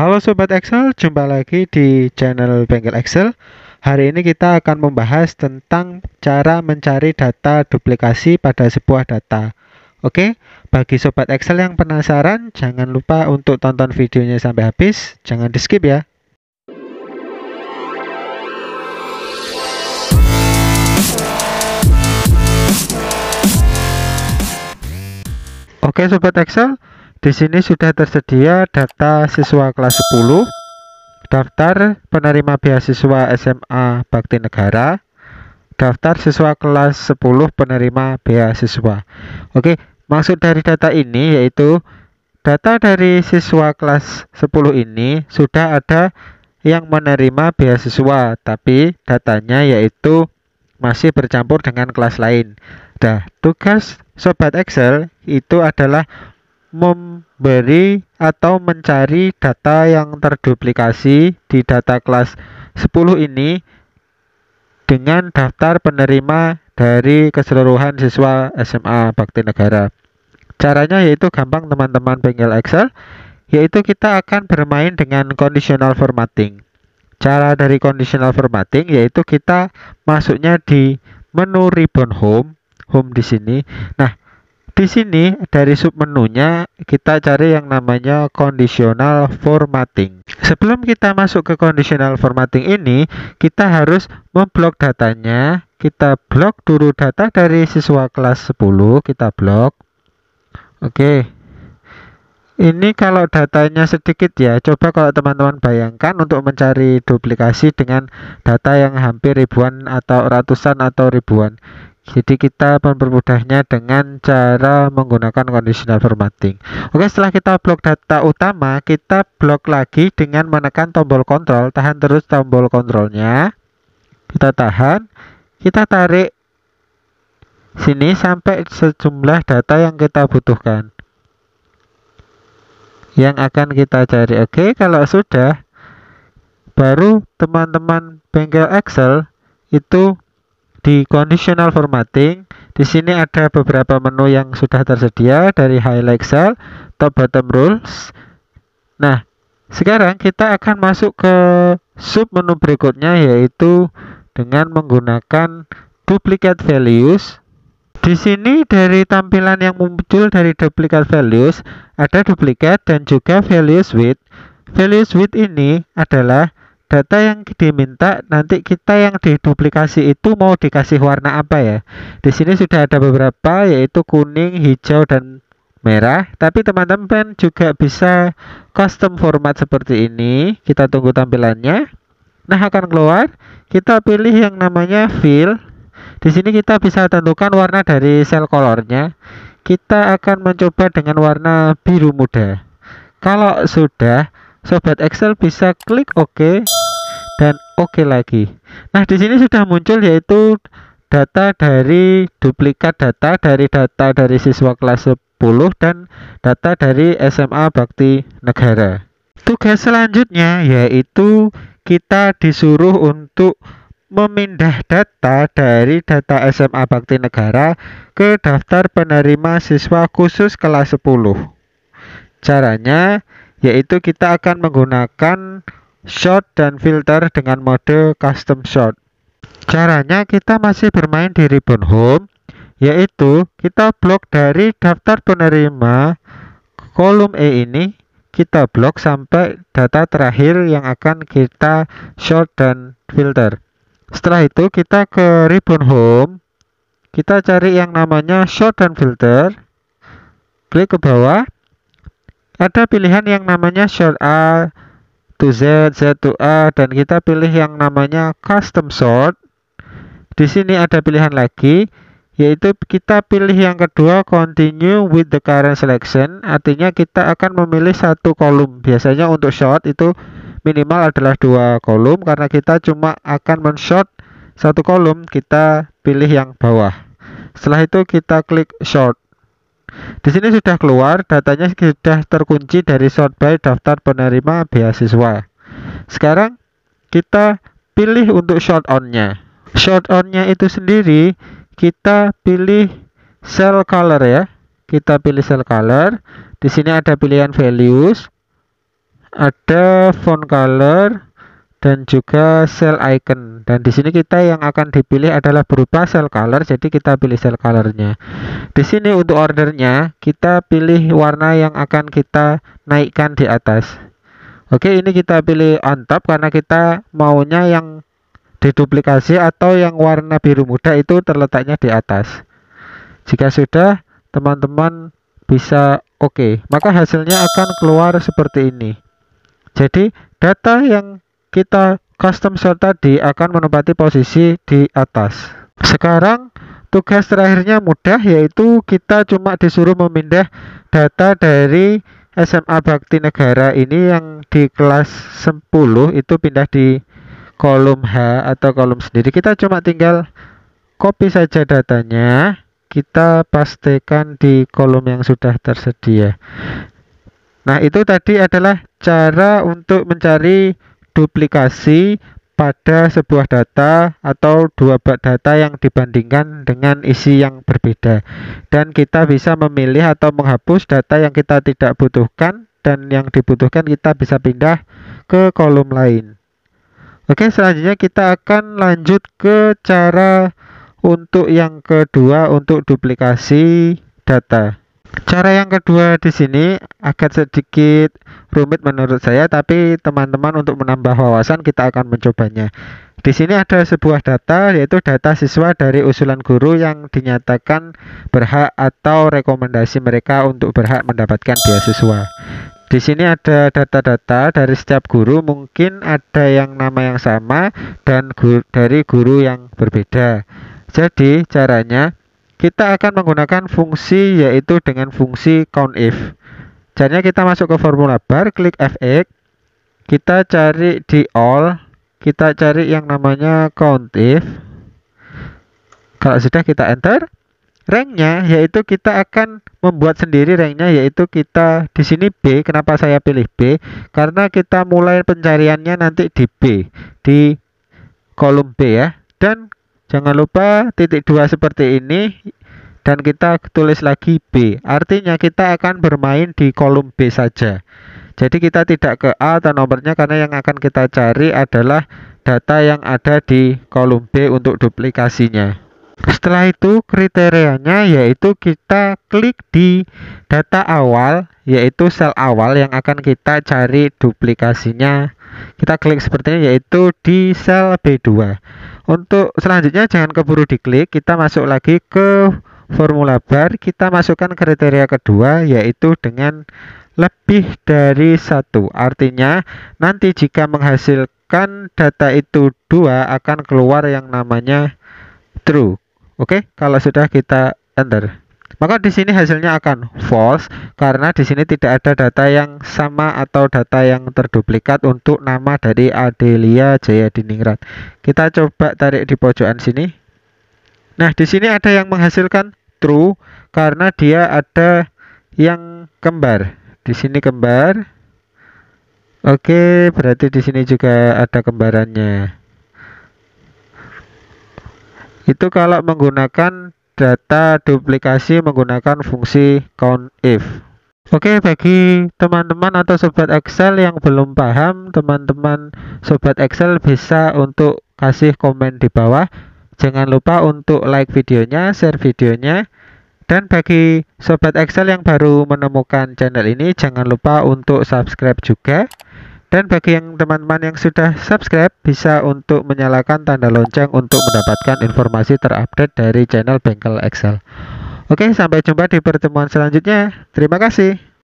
Halo Sobat Excel, jumpa lagi di channel Bengkel Excel. Hari ini kita akan membahas tentang cara mencari data duplikasi pada sebuah data. Oke, bagi Sobat Excel yang penasaran, jangan lupa untuk tonton videonya sampai habis, jangan di skip ya. Oke Sobat Excel, di sini sudah tersedia data siswa kelas 10, daftar penerima beasiswa SMA Bakti Negara, daftar siswa kelas 10 penerima beasiswa. Oke, maksud dari data ini yaitu data dari siswa kelas 10 ini sudah ada yang menerima beasiswa, tapi datanya yaitu masih bercampur dengan kelas lain. Nah, tugas Sobat Excel itu adalah memberi atau mencari data yang terduplikasi di data kelas 10 ini dengan daftar penerima dari keseluruhan siswa SMA Bakti Negara. Caranya yaitu gampang teman-teman Bengkel Excel, yaitu kita akan bermain dengan conditional formatting. Cara dari conditional formatting yaitu kita masuknya di menu ribbon home di sini. Nah, di sini dari submenunya kita cari yang namanya conditional formatting. Sebelum kita masuk ke conditional formatting ini, kita harus memblok datanya. Kita blok dulu data dari siswa kelas 10, kita blok. Oke. Ini kalau datanya sedikit ya. Coba kalau teman-teman bayangkan untuk mencari duplikasi dengan data yang hampir ribuan atau ratusan atau ribuan. Jadi kita mempermudahnya dengan cara menggunakan conditional formatting. Oke, setelah kita blok data utama, kita blok lagi dengan menekan tombol kontrol. Tahan terus tombol kontrolnya. Kita tahan. Kita tarik sini sampai sejumlah data yang kita butuhkan, yang akan kita cari. Oke, kalau sudah, baru teman-teman Bengkel Excel itu di conditional formatting. Di sini ada beberapa menu yang sudah tersedia dari highlight cell, top bottom rules. Nah, sekarang kita akan masuk ke sub menu berikutnya yaitu dengan menggunakan duplicate values. Di sini dari tampilan yang muncul dari duplicate values ada duplicate dan juga values width. Values width ini adalah data yang diminta nanti kita yang diduplikasi itu mau dikasih warna apa ya. Di sini sudah ada beberapa yaitu kuning, hijau, dan merah. Tapi teman-teman juga bisa custom format seperti ini. Kita tunggu tampilannya. Nah, akan keluar. Kita pilih yang namanya fill. Di sini kita bisa tentukan warna dari sel colornya. Kita akan mencoba dengan warna biru muda. Kalau sudah, Sobat Excel bisa klik OK dan OK lagi. Nah, di sini sudah muncul yaitu data dari duplikat data dari siswa kelas 10 dan data dari SMA Bakti Negara. Tugas selanjutnya yaitu kita disuruh untuk memindah data dari data SMA Bakti Negara ke daftar penerima siswa khusus kelas 10. Caranya yaitu kita akan menggunakan sort dan filter dengan mode custom sort. Caranya kita masih bermain di ribbon home, yaitu kita blok dari daftar penerima kolom E ini, kita blok sampai data terakhir yang akan kita sort dan filter. Setelah itu kita ke ribbon home, kita cari yang namanya sort dan filter, klik ke bawah. Ada pilihan yang namanya sort A to Z, Z to A, dan kita pilih yang namanya custom sort. Di sini ada pilihan lagi, yaitu kita pilih yang kedua continue with the current selection. Artinya kita akan memilih satu kolom. Biasanya untuk sort itu minimal adalah 2 kolom. Karena kita cuma akan men-sort satu kolom, kita pilih yang bawah. Setelah itu kita klik sort. Di sini sudah keluar, datanya sudah terkunci dari sort by daftar penerima beasiswa. Sekarang kita pilih untuk sort on-nya. Sort on-nya itu sendiri kita pilih cell color ya. Kita pilih cell color. Di sini ada pilihan values, ada font color dan juga cell icon, dan di sini kita yang akan dipilih adalah berupa cell color, jadi kita pilih cell colornya. Di sini untuk ordernya kita pilih warna yang akan kita naikkan di atas. Oke, ini kita pilih on top karena kita maunya yang diduplikasi atau yang warna biru muda itu terletaknya di atas. Jika sudah, teman-teman bisa oke, maka hasilnya akan keluar seperti ini. Jadi data yang kita custom sort tadi akan menempati posisi di atas. Sekarang tugas terakhirnya mudah, yaitu kita cuma disuruh memindah data dari SMA Bakti Negara ini yang di kelas 10 itu pindah di kolom H atau kolom sendiri. Kita cuma tinggal copy saja datanya, kita pastikan di kolom yang sudah tersedia. Nah, itu tadi adalah cara untuk mencari duplikasi pada sebuah data atau dua bak data yang dibandingkan dengan isi yang berbeda, dan kita bisa memilih atau menghapus data yang kita tidak butuhkan, dan yang dibutuhkan kita bisa pindah ke kolom lain. Oke, selanjutnya kita akan lanjut ke cara untuk yang kedua untuk duplikasi data. Cara yang kedua di sini agak sedikit rumit menurut saya, tapi teman-teman untuk menambah wawasan kita akan mencobanya. Di sini ada sebuah data, yaitu data siswa dari usulan guru yang dinyatakan berhak atau rekomendasi mereka untuk berhak mendapatkan beasiswa. Di sini ada data-data dari setiap guru, mungkin ada yang nama yang sama dan dari guru yang berbeda. Jadi caranya kita akan menggunakan fungsi, yaitu dengan fungsi COUNTIF. Caranya kita masuk ke formula bar, klik F8, kita cari di all, kita cari yang namanya COUNTIF. Kalau sudah kita enter. Ranknya yaitu kita akan membuat sendiri ranknya, yaitu kita di sini B. Kenapa saya pilih B? Karena kita mulai pencariannya nanti di B, di kolom B ya. Dan jangan lupa titik 2 seperti ini, dan kita tulis lagi B. Artinya kita akan bermain di kolom B saja. Jadi kita tidak ke A atau nomornya, karena yang akan kita cari adalah data yang ada di kolom B untuk duplikasinya. Setelah itu kriterianya yaitu kita klik di data awal, yaitu sel awal yang akan kita cari duplikasinya. Kita klik seperti ini, yaitu di sel B2. Untuk selanjutnya jangan keburu diklik, kita masuk lagi ke formula bar, kita masukkan kriteria kedua, yaitu dengan lebih dari satu. Artinya nanti jika menghasilkan data itu dua akan keluar yang namanya true. Oke, kalau sudah kita enter, maka di sini hasilnya akan false karena di sini tidak ada data yang sama atau data yang terduplikat untuk nama dari Adelia Jaya Diningrat. Kita coba tarik di pojokan sini. Nah, di sini ada yang menghasilkan true karena dia ada yang kembar. Di sini kembar. Oke, berarti di sini juga ada kembarannya. Itu kalau menggunakan data duplikasi menggunakan fungsi COUNTIF. Oke, bagi teman-teman atau sobat Excel yang belum paham, teman-teman sobat Excel bisa untuk kasih komen di bawah. Jangan lupa untuk like videonya, share videonya. Dan bagi sobat Excel yang baru menemukan channel ini, jangan lupa untuk subscribe juga. Dan bagi yang teman-teman yang sudah subscribe, bisa untuk menyalakan tanda lonceng untuk mendapatkan informasi terupdate dari channel Bengkel Excel. Oke, sampai jumpa di pertemuan selanjutnya. Terima kasih.